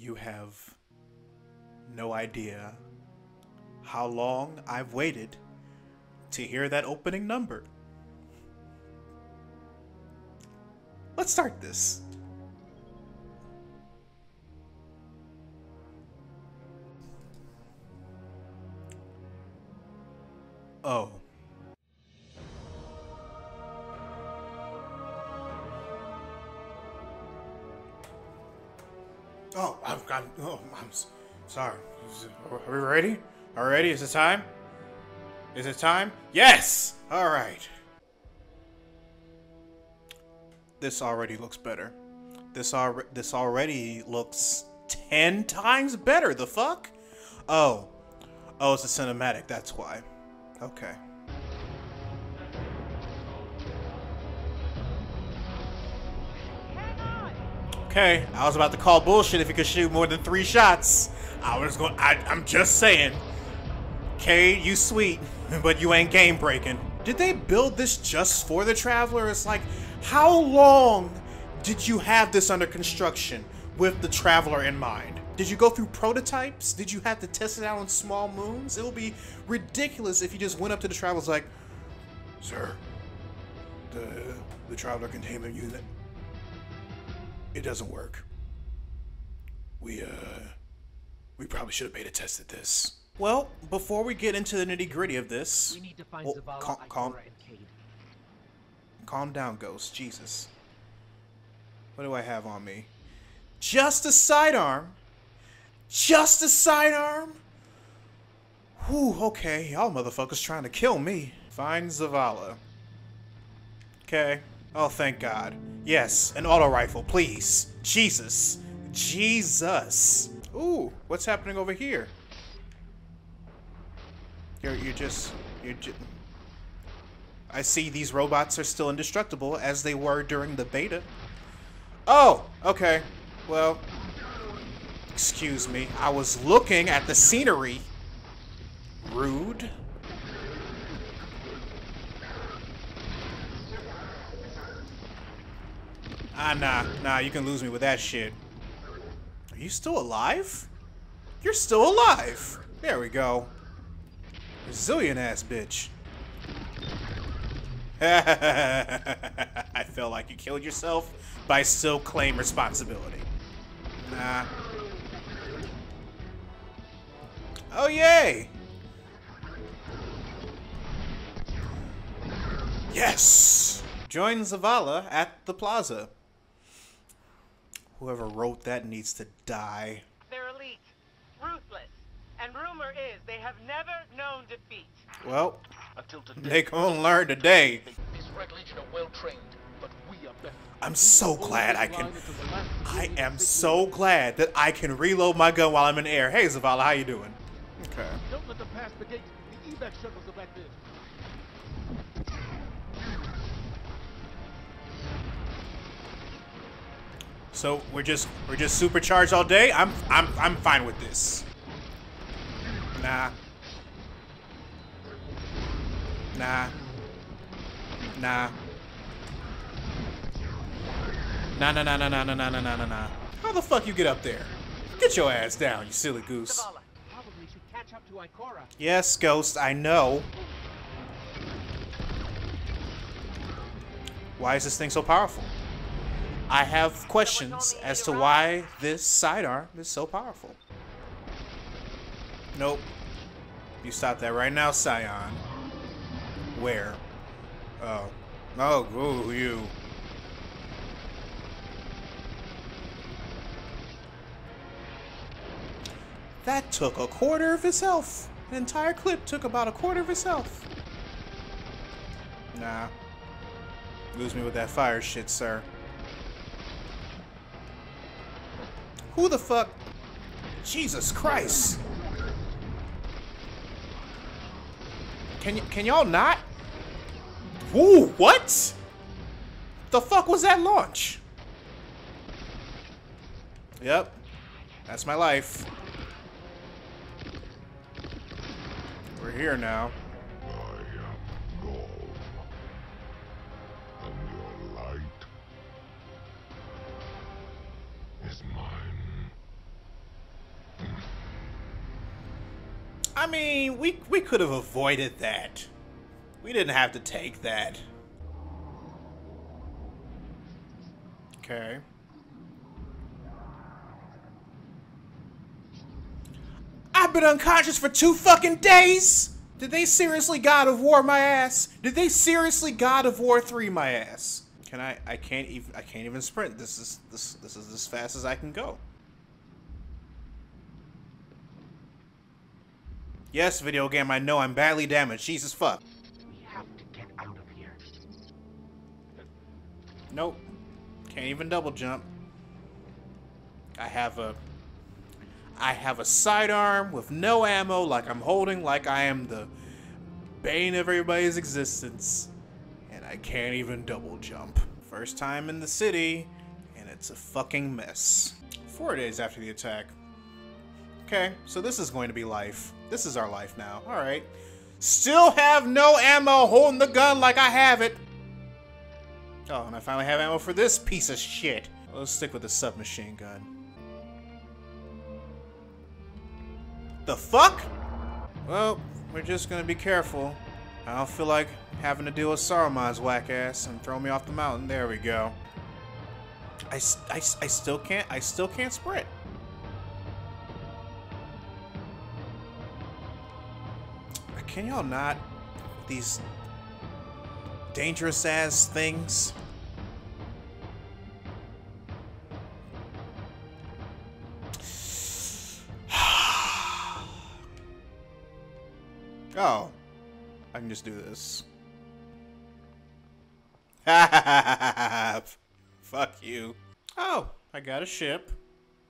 You have no idea how long I've waited to hear that opening number. Let's start this. Oh. Oh, I'm sorry. Are we ready? Are we ready? Is it time? Is it time? Yes! Alright. This already looks better. This already looks 10 times better. The fuck? Oh. Oh, it's a cinematic. That's why. Okay. Okay, I was about to call bullshit if you could shoot more than 3 shots. I'm just saying. Cade, you sweet, but you ain't game breaking. Did they build this just for the Traveler? It's like, how long did you have this under construction with the Traveler in mind? Did you go through prototypes? Did you have to test it out on small moons? It would be ridiculous if you just went up to the Traveler's like, sir, the Traveler containment unit. It doesn't work. We probably should have beta tested this. Well, before we get into the nitty-gritty of this, we need to find Zavala, calm, Ikora, and Cade. Calm down, Ghost. Jesus. What do I have on me? Just a sidearm. Just a sidearm. Whew, okay. Y'all motherfuckers trying to kill me. Find Zavala. Okay. Oh, thank God. Yes, an auto rifle, please. Jesus. Jesus. Ooh, what's happening over here? You're just... I see these robots are still indestructible, as they were during the beta. Oh, okay. Well, excuse me. I was looking at the scenery. Rude. Ah, nah, you can lose me with that shit. Are you still alive? You're still alive! There we go. Brazilian ass bitch. I feel like you killed yourself, but I still claim responsibility. Nah. Oh, yay! Yes! Join Zavala at the plaza. Whoever wrote that needs to die. They're elite, ruthless, and rumor is they have never known defeat. Well, until today, they gonna learn today. This Red Legion are well trained, but we are better. I'm so glad I am so glad that I can reload my gun while I'm in air. Hey, Zavala, how you doing? Okay. Don't let them pass the gate. The evac shuttles are back there. So we're just supercharged all day. I'm fine with this. Nah. How the fuck you get up there? Get your ass down, you silly goose. Probably should catch up to Ikora. Yes, Ghost, I know. Why is this thing so powerful? I have questions as to why this sidearm is so powerful. Nope. You stop that right now, Scion. Where? Oh. Oh, ooh, you. That took a quarter of his health. An entire clip took about a quarter of his health. Nah. Lose me with that fire shit, sir. Who the fuck? Jesus Christ. Can y'all not? Ooh, what? The fuck was that launch? Yep. That's my life. We're here now. I am gold. And your light is mine. I mean, we could have avoided that. We didn't have to take that. Okay. I've been unconscious for 2 fucking days! Did they seriously God of War my ass? Did they seriously God of War 3 my ass? Can I can't even sprint. This is as fast as I can go. Yes, video game, I know I'm badly damaged. Jesus fuck. We have to get out of here. Nope. Can't even double jump. I have a sidearm with no ammo, like I'm holding, like I am the bane of everybody's existence. And I can't even double jump. First time in the city, and it's a fucking mess. 4 days after the attack. Okay, so this is going to be life. This is our life now. Alright. Still have no ammo holding the gun like I have it. Oh, and I finally have ammo for this piece of shit. Let's stick with the submachine gun. The fuck? Well, we're just gonna be careful. I don't feel like having to deal with Saruman's whack ass and throw me off the mountain. There we go. I still can't sprint. Can y'all not? These dangerous ass things. Oh, I can just do this. Fuck you. Oh, I got a ship.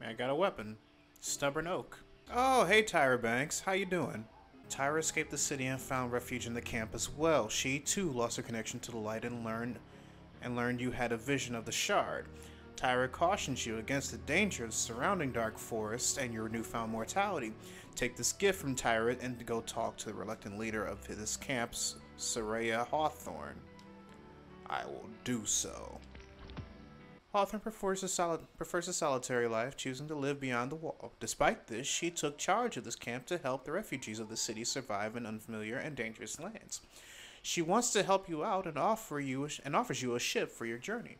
I got a weapon. Stubborn Oak. Oh, hey Tyra Banks, how you doing? Tyra escaped the city and found refuge in the camp as well. She, too, lost her connection to the light and learned you had a vision of the Shard. Tyra cautions you against the danger of surrounding dark forests and your newfound mortality. Take this gift from Tyra and go talk to the reluctant leader of this camp, Saraya Hawthorne. I will do so. Hawthorne prefers a solitary life, choosing to live beyond the wall. Despite this, she took charge of this camp to help the refugees of the city survive in unfamiliar and dangerous lands. She wants to help you out and offers you a ship for your journey.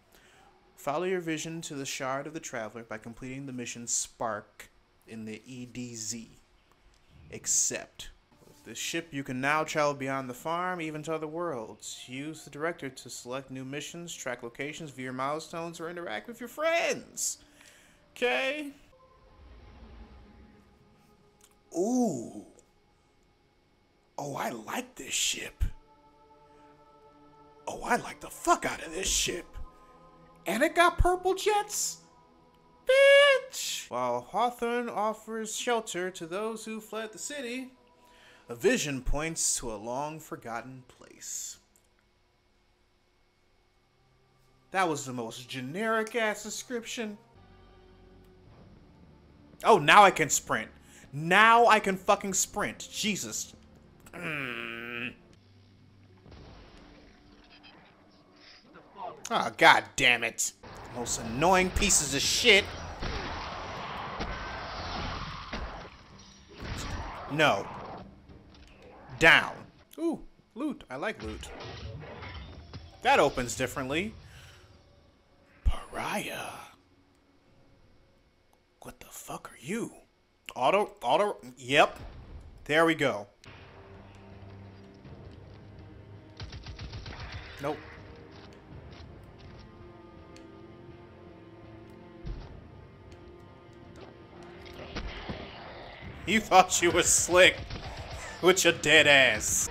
Follow your vision to the Shard of the Traveler by completing the mission Spark in the EDZ. Accept. With this ship, you can now travel beyond the farm, even to other worlds. Use the director to select new missions, track locations, view your milestones, or interact with your friends. Okay. Ooh. Oh, I like this ship. Oh, I like the fuck out of this ship. And it got purple jets? Bitch! While Hawthorne offers shelter to those who fled the city, a vision points to a long-forgotten place. That was the most generic-ass description. Oh, now I can sprint. Now I can fucking sprint. Jesus. Oh, god damn it. Most annoying pieces of shit. No. Down. Ooh, loot. I like loot. That opens differently. Pariah. What the fuck are you? Auto. Yep. There we go. Nope. You thought you were slick with your dead ass.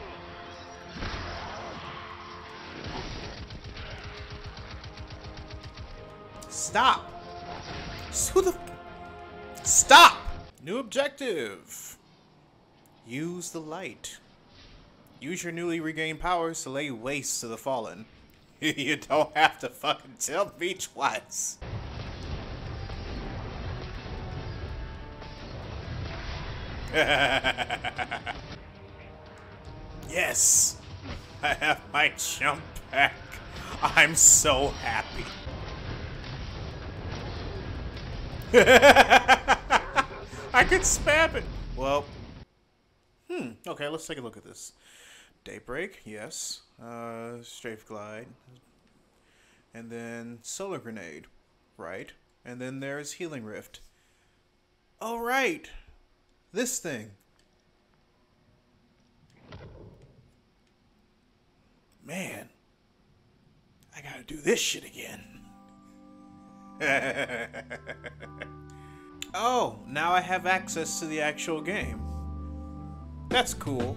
Stop. Stop! New objective. Use the light. Use your newly regained powers to lay waste to the fallen. You don't have to fucking tell me twice. Yes, I have my jump back. I'm so happy. I could spam it. Well, Okay, let's take a look at this. Daybreak, yes. Strafe Glide. And then Solar Grenade, right? And then there's Healing Rift. All right! This thing. Man. I gotta do this shit again. Oh, now I have access to the actual game. That's cool.